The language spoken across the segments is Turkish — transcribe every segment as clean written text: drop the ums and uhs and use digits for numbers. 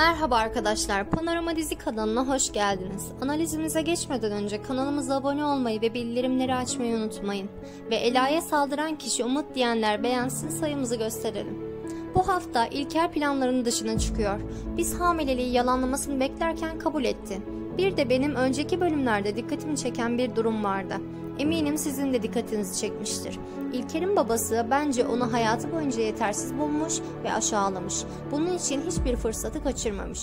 Merhaba arkadaşlar, Panorama Dizi kanalına hoş geldiniz. Analizimize geçmeden önce kanalımıza abone olmayı ve bildirimleri açmayı unutmayın. Ve Ela'ya saldıran kişi Umut diyenler beğensin, sayımızı gösterelim. Bu hafta İlker planlarının dışına çıkıyor. Biz hamileliği yalanlamasını beklerken kabul etti. Bir de benim önceki bölümlerde dikkatimi çeken bir durum vardı. Eminim sizin de dikkatinizi çekmiştir. İlker'in babası bence onu hayatı boyunca yetersiz bulmuş ve aşağılamış. Bunun için hiçbir fırsatı kaçırmamış.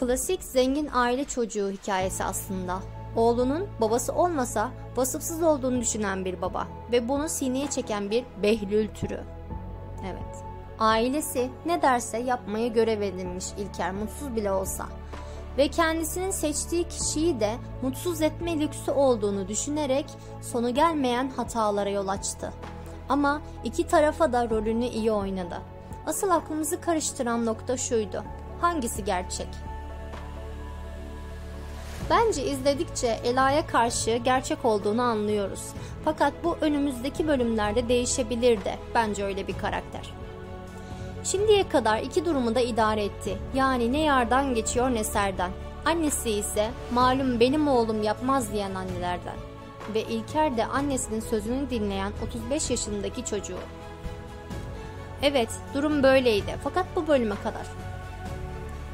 Klasik zengin aile çocuğu hikayesi aslında. Oğlunun babası olmasa vasıfsız olduğunu düşünen bir baba ve bunu sineye çeken bir Behlül türü. Evet. Ailesi ne derse yapmaya görev edinmiş İlker, mutsuz bile olsa. Ve kendisinin seçtiği kişiyi de mutsuz etme lüksü olduğunu düşünerek sonu gelmeyen hatalara yol açtı. Ama iki tarafa da rolünü iyi oynadı. Asıl aklımızı karıştıran nokta şuydu. Hangisi gerçek? Bence izledikçe Ela'ya karşı gerçek olduğunu anlıyoruz. Fakat bu önümüzdeki bölümlerde değişebilir de. Bence öyle bir karakter. Şimdiye kadar iki durumu da idare etti. Yani ne yardan geçiyor ne serden. Annesi ise malum benim oğlum yapmaz diyen annelerden. Ve İlker de annesinin sözünü dinleyen 35 yaşındaki çocuğu. Evet, durum böyleydi fakat bu bölüme kadar.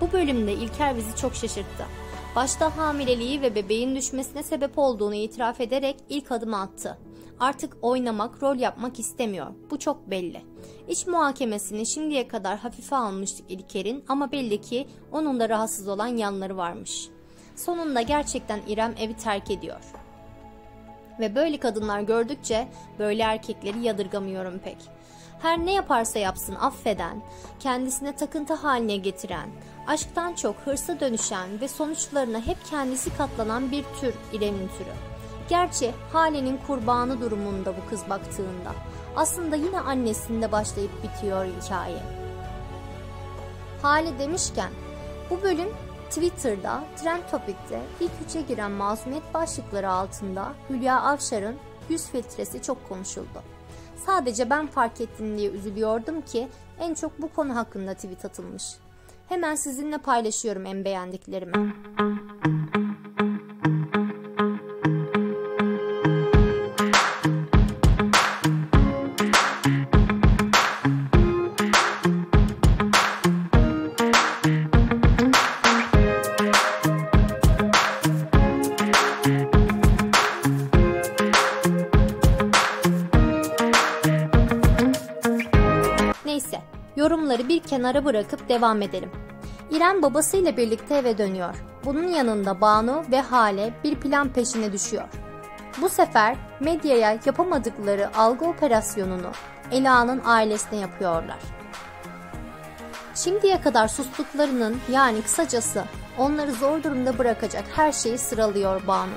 Bu bölümde İlker bizi çok şaşırttı. Başta hamileliği ve bebeğin düşmesine sebep olduğunu itiraf ederek ilk adımı attı. Artık oynamak, rol yapmak istemiyor. Bu çok belli. İç muhakemesini şimdiye kadar hafife almıştık İlker'in ama belli ki onun da rahatsız olan yanları varmış. Sonunda gerçekten İrem evi terk ediyor. Ve böyle kadınlar gördükçe böyle erkekleri yadırgamıyorum pek. Her ne yaparsa yapsın affeden, kendisine takıntı haline getiren, aşktan çok hırsa dönüşen ve sonuçlarına hep kendisi katlanan bir tür İrem'in türü. Gerçi halenin kurbanı durumunda bu kız baktığında. Aslında yine annesinde başlayıp bitiyor hikaye. Hale demişken bu bölüm Twitter'da Trend Topic'te ilk 3'e giren masumiyet başlıkları altında Hülya Avşar'ın yüz filtresi çok konuşuldu. Sadece ben fark ettim diye üzülüyordum ki en çok bu konu hakkında tweet atılmış. Hemen sizinle paylaşıyorum en beğendiklerimi. Neyse, yorumları bir kenara bırakıp devam edelim. İrem babasıyla birlikte eve dönüyor. Bunun yanında Banu ve Hale bir plan peşine düşüyor. Bu sefer medyaya yapamadıkları algı operasyonunu Ela'nın ailesine yapıyorlar. Şimdiye kadar sustuklarının, yani kısacası onları zor durumda bırakacak her şeyi sıralıyor Banu.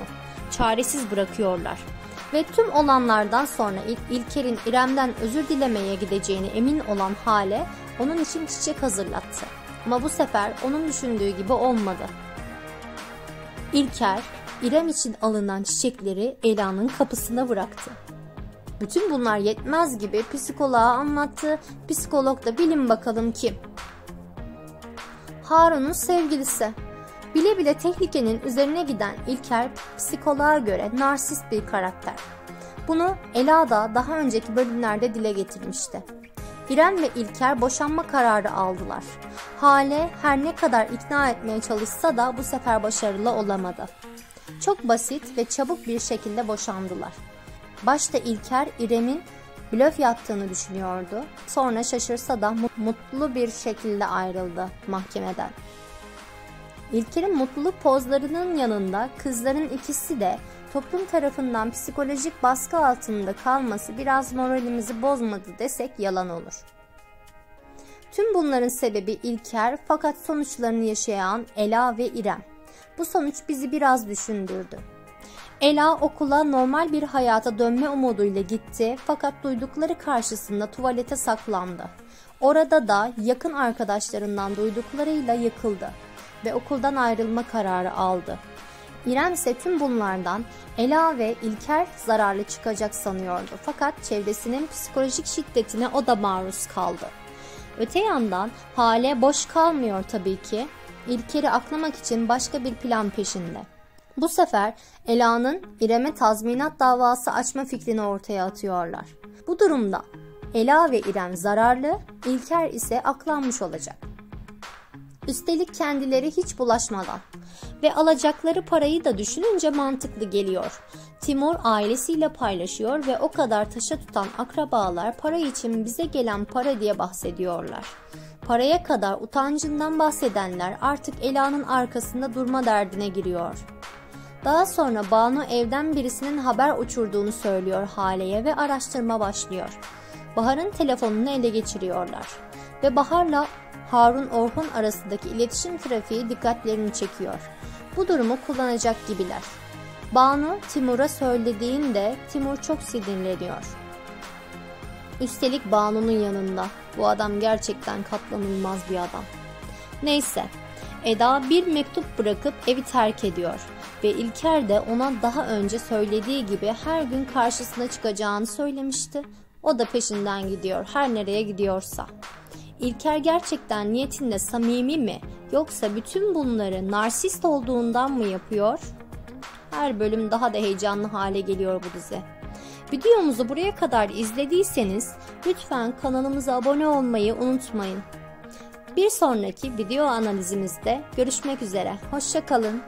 Çaresiz bırakıyorlar. Ve tüm olanlardan sonra İlker'in İrem'den özür dilemeye gideceğine emin olan Hale onun için çiçek hazırlattı. Ama bu sefer onun düşündüğü gibi olmadı. İlker, İrem için alınan çiçekleri Ela'nın kapısına bıraktı. Bütün bunlar yetmez gibi psikoloğa anlattı. Psikolog da bilin bakalım kim? Harun'un sevgilisi. Bile bile tehlikenin üzerine giden İlker, psikoloğa göre narsist bir karakter. Bunu Ela da daha önceki bölümlerde dile getirmişti. İrem ve İlker boşanma kararı aldılar. Hale her ne kadar ikna etmeye çalışsa da bu sefer başarılı olamadı. Çok basit ve çabuk bir şekilde boşandılar. Başta İlker, İrem'in blöf yaptığını düşünüyordu. Sonra şaşırsa da mutlu bir şekilde ayrıldı mahkemeden. İlker'in mutluluk pozlarının yanında kızların ikisi de toplum tarafından psikolojik baskı altında kalması biraz moralimizi bozmadı desek yalan olur. Tüm bunların sebebi İlker fakat sonuçlarını yaşayan Ela ve İrem. Bu sonuç bizi biraz düşündürdü. Ela okula normal bir hayata dönme umuduyla gitti fakat duydukları karşısında tuvalete saklandı. Orada da yakın arkadaşlarından duyduklarıyla yıkıldı ve okuldan ayrılma kararı aldı. İrem ise tüm bunlardan Ela ve İlker zararlı çıkacak sanıyordu. Fakat çevresinin psikolojik şiddetine o da maruz kaldı. Öte yandan Hale boş kalmıyor tabii ki. İlker'i aklamak için başka bir plan peşinde. Bu sefer Ela'nın İrem'e tazminat davası açma fikrini ortaya atıyorlar. Bu durumda Ela ve İrem zararlı, İlker ise aklanmış olacak. Üstelik kendileri hiç bulaşmadan ve alacakları parayı da düşününce mantıklı geliyor. Timur ailesiyle paylaşıyor ve o kadar taşa tutan akrabalar para için bize gelen para diye bahsediyorlar. Paraya kadar utancından bahsedenler artık Ela'nın arkasında durma derdine giriyor. Daha sonra Banu evden birisinin haber uçurduğunu söylüyor Hale'ye ve araştırma başlıyor. Bahar'ın telefonunu ele geçiriyorlar ve Bahar'la Harun Orhun arasındaki iletişim trafiği dikkatlerini çekiyor. Bu durumu kullanacak gibiler. Banu Timur'a söylediğinde Timur çok sinirleniyor. Üstelik Banu'nun yanında. Bu adam gerçekten katlanılmaz bir adam. Neyse, Eda bir mektup bırakıp evi terk ediyor ve İlker de ona daha önce söylediği gibi her gün karşısına çıkacağını söylemişti. O da peşinden gidiyor, her nereye gidiyorsa. İlker gerçekten niyetinde samimi mi, yoksa bütün bunları narsist olduğundan mı yapıyor? Her bölüm daha da heyecanlı hale geliyor bu dizi. Videomuzu buraya kadar izlediyseniz lütfen kanalımıza abone olmayı unutmayın. Bir sonraki video analizimizde görüşmek üzere. Hoşça kalın.